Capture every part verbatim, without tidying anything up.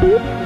What?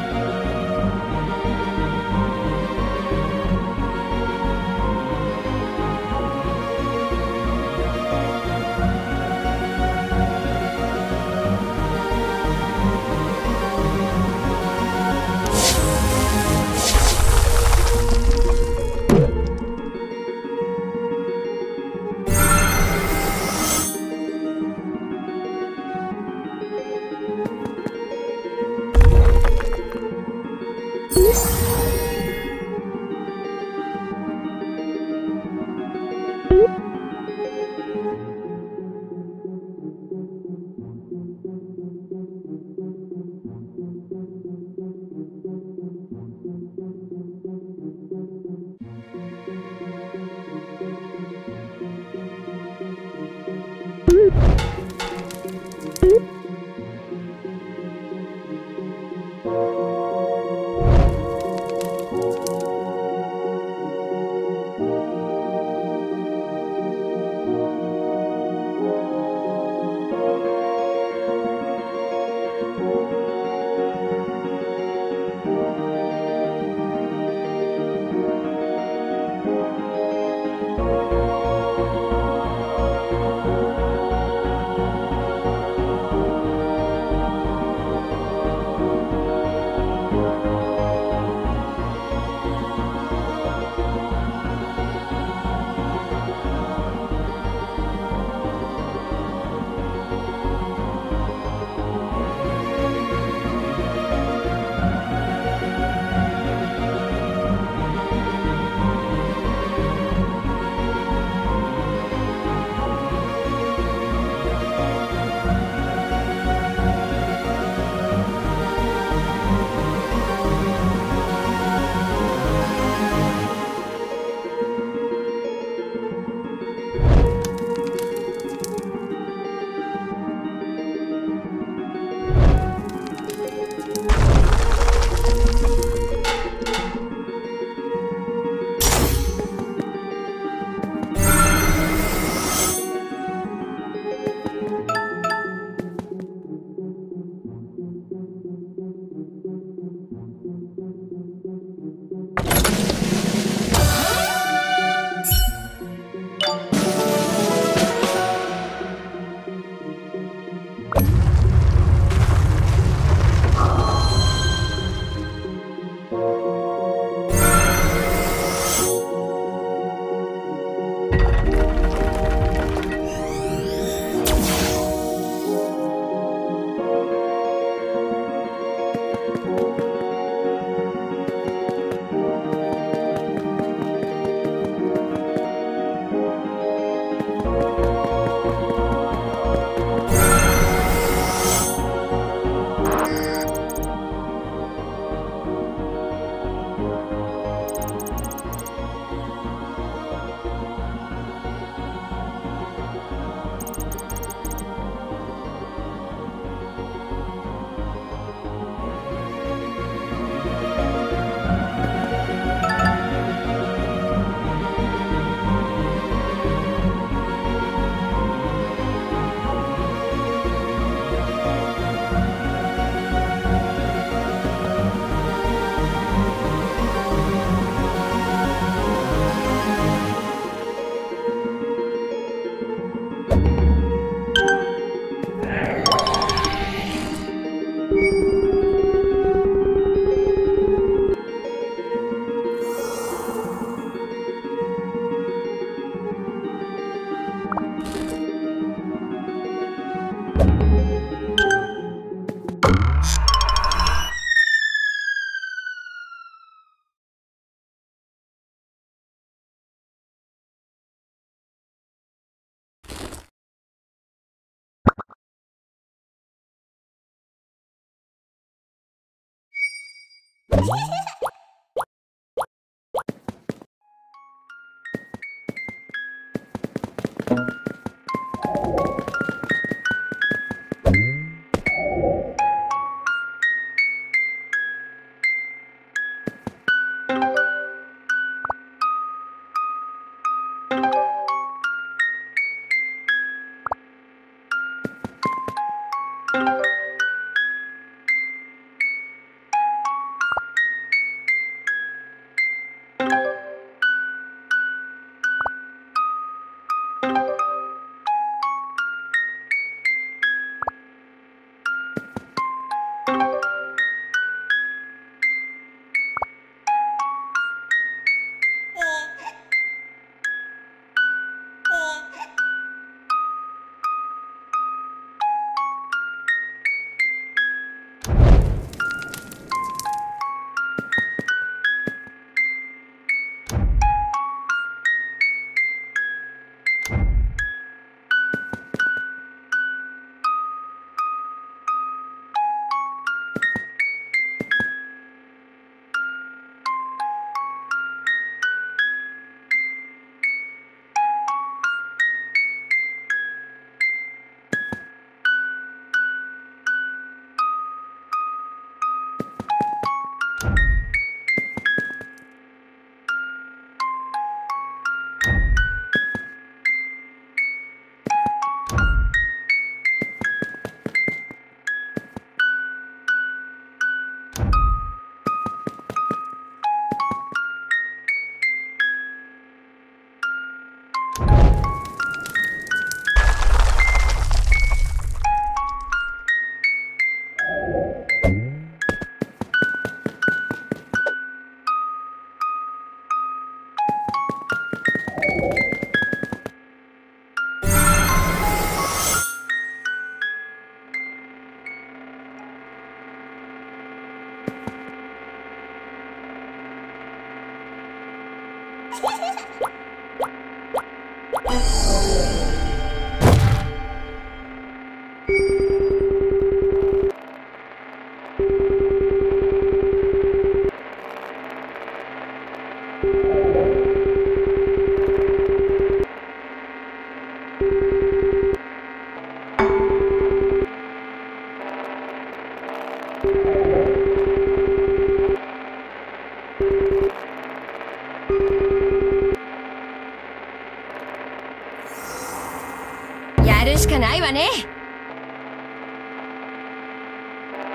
やるしかないわね。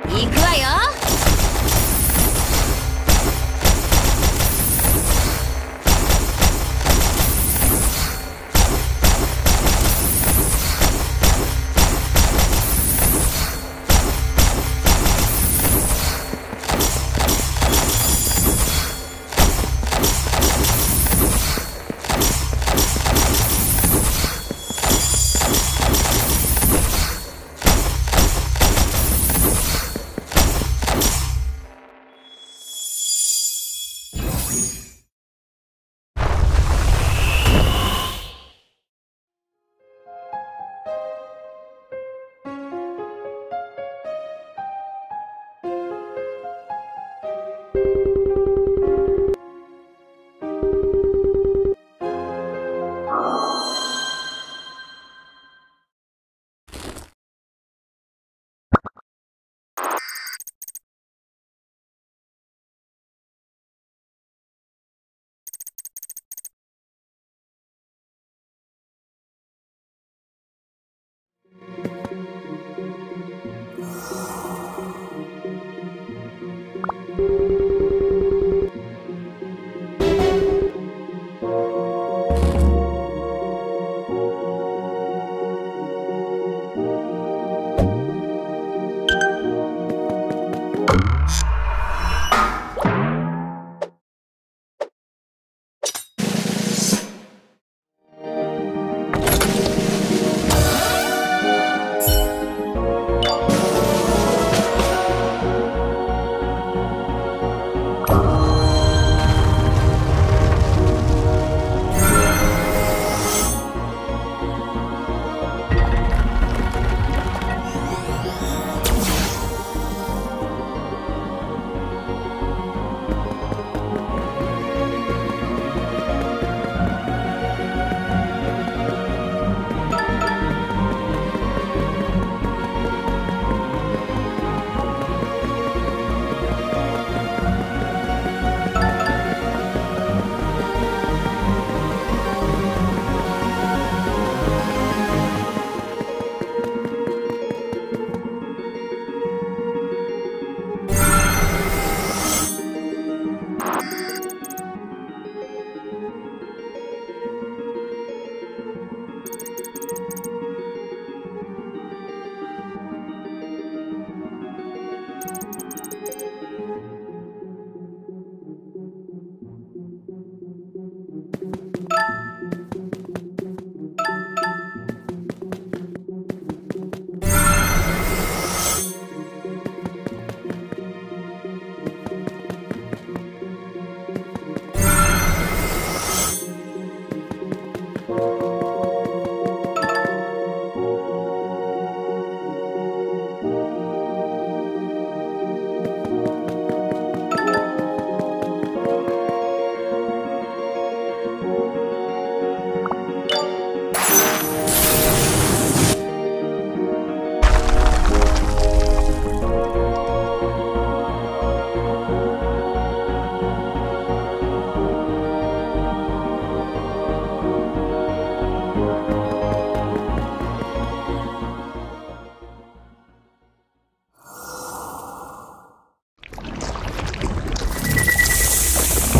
行くわよ。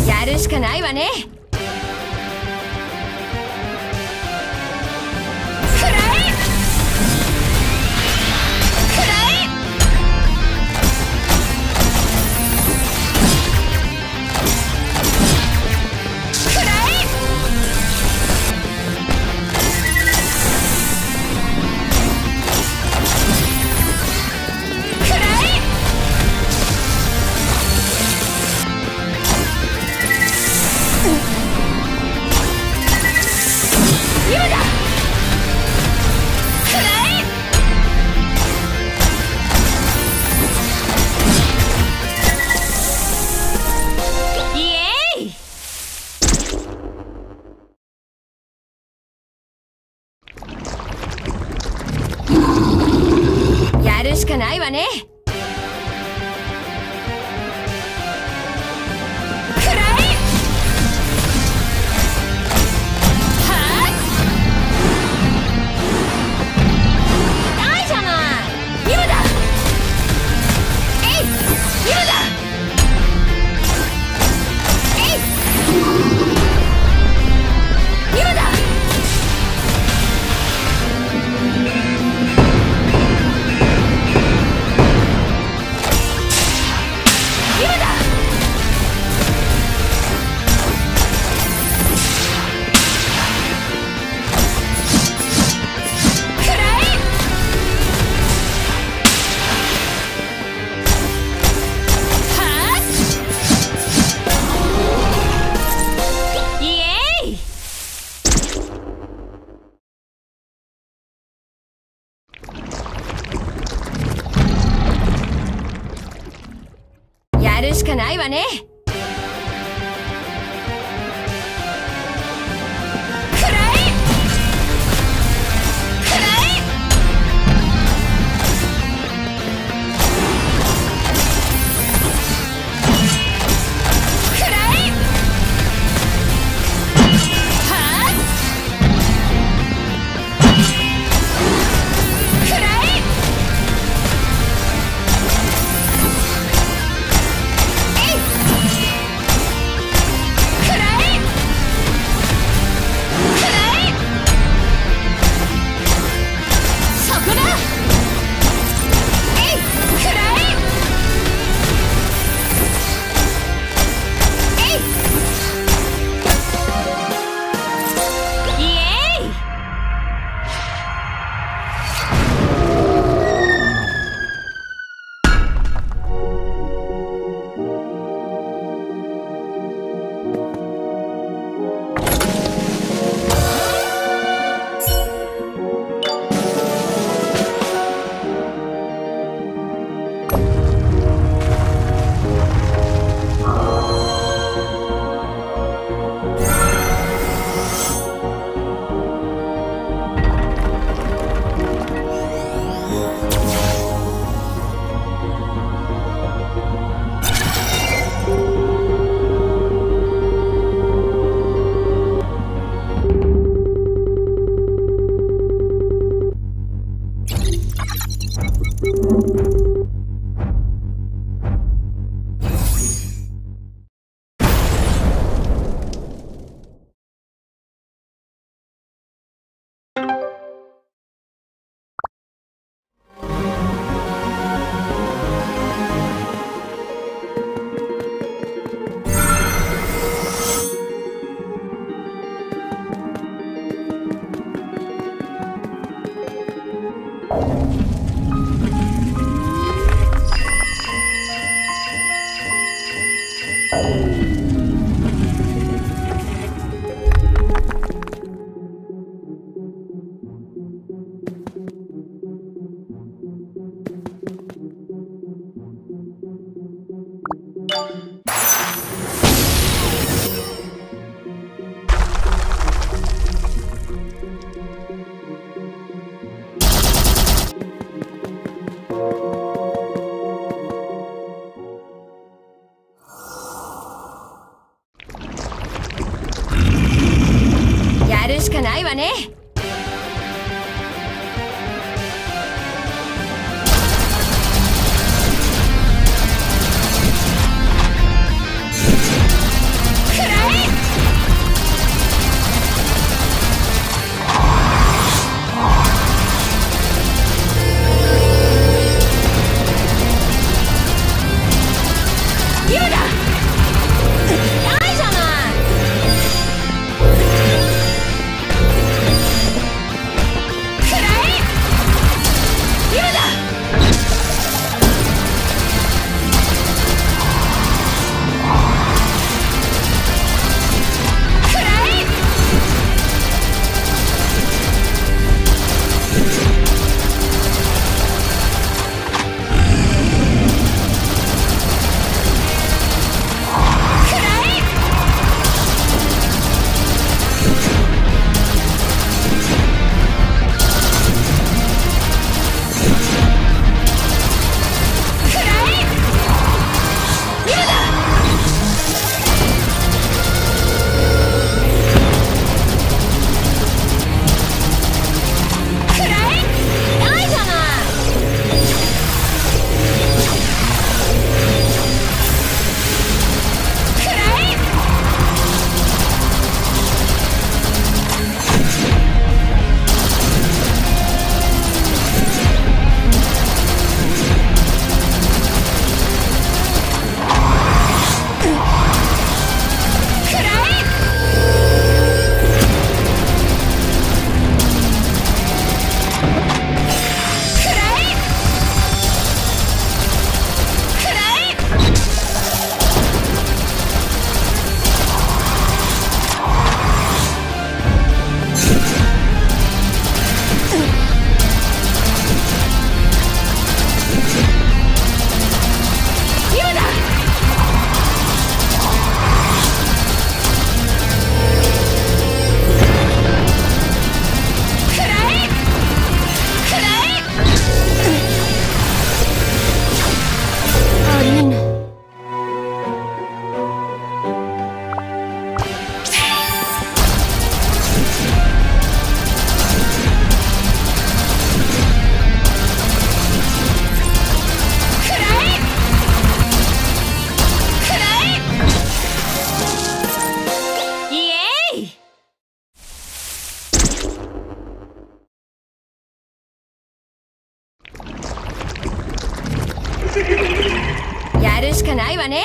やるしかないわね。かないわね。やるしかないわね。しかないわね。やるしかないわね。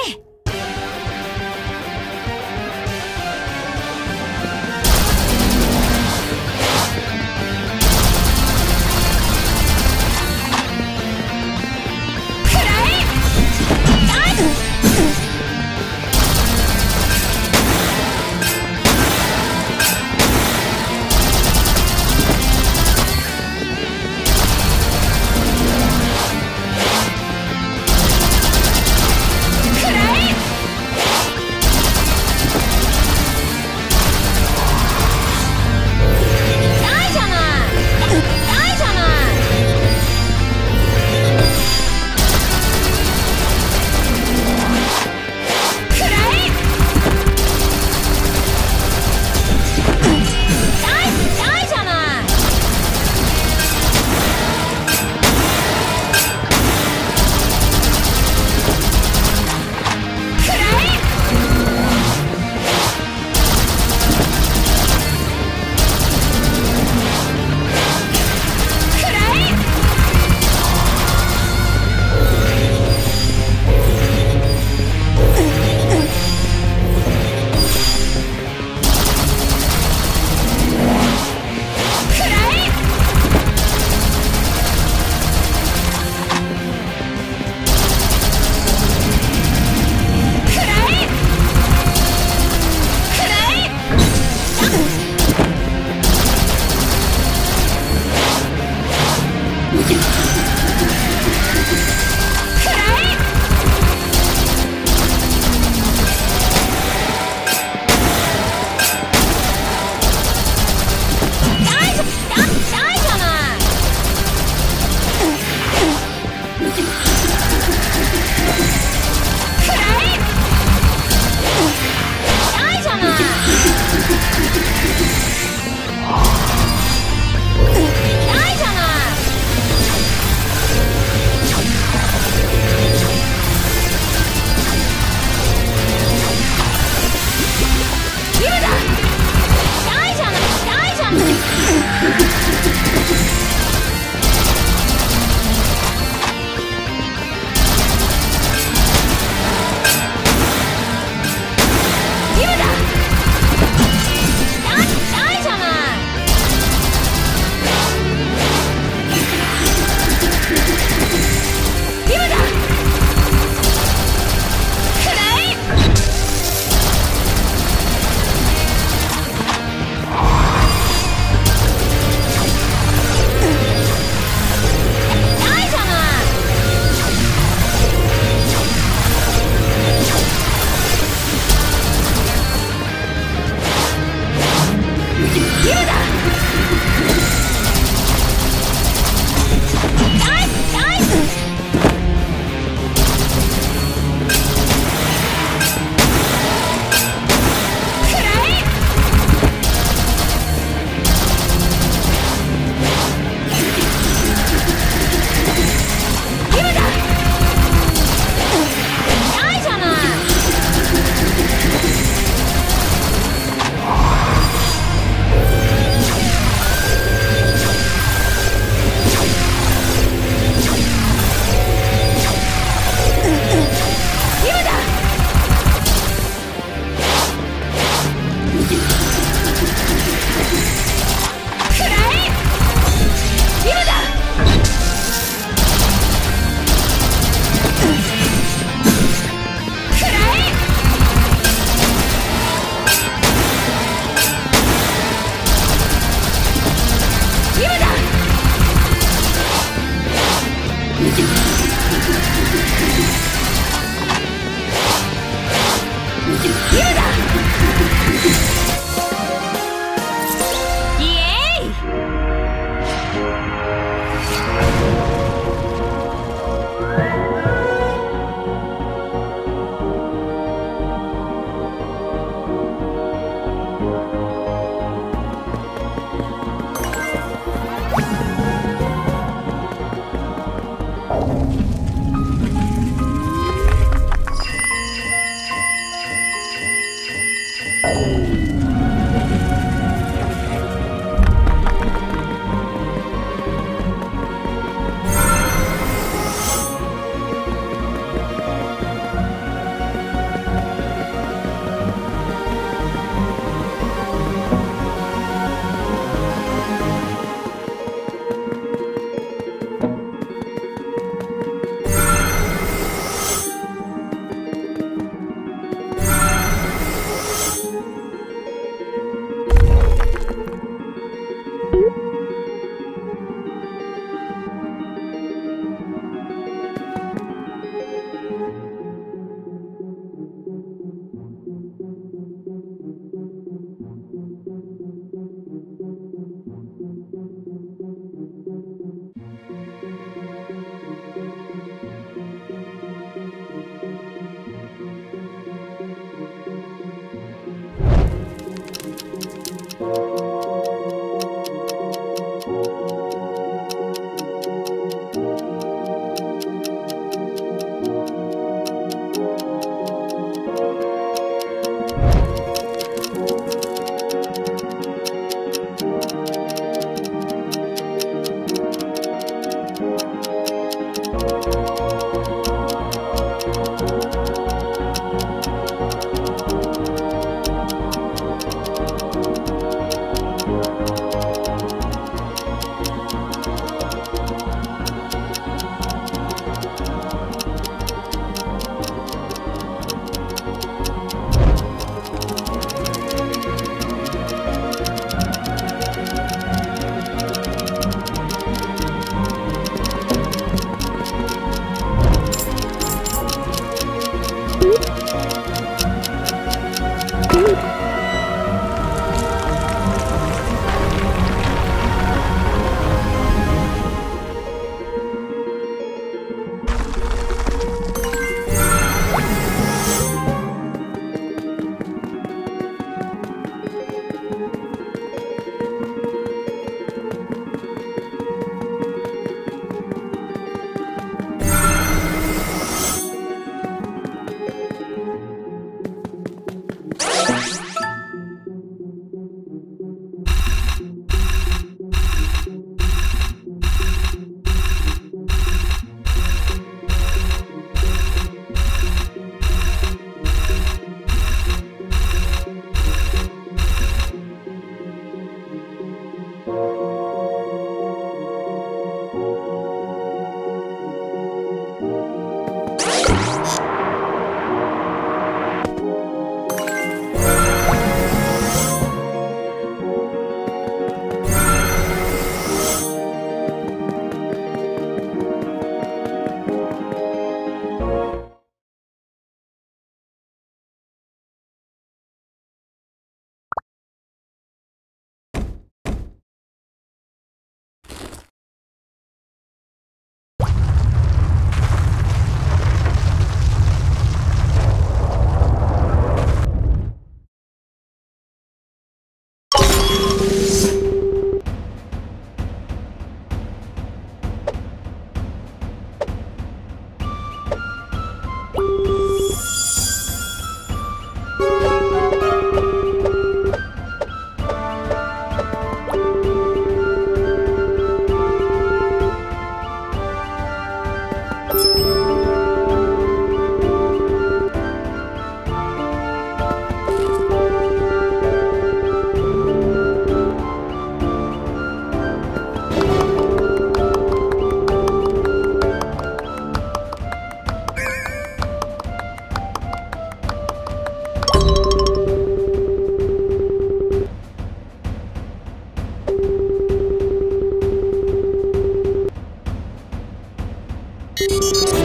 You